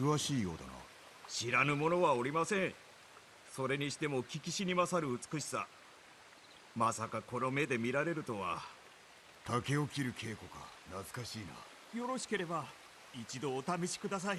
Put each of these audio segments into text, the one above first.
詳しいようだな。知らぬ者はおりません。それにしても聞きしに勝る美しさ。まさかこの目で見られるとは。竹を切る稽古か、懐かしいな。よろしければ一度お試しください。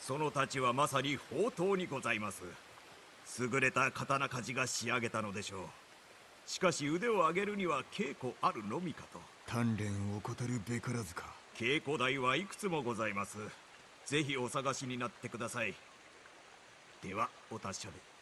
その太刀はまさに宝刀にございます。優れた刀鍛冶が仕上げたのでしょう。しかし腕を上げるには稽古あるのみかと。鍛錬を怠るべからずか。稽古台はいくつもございます。ぜひお探しになってください。ではお達者で。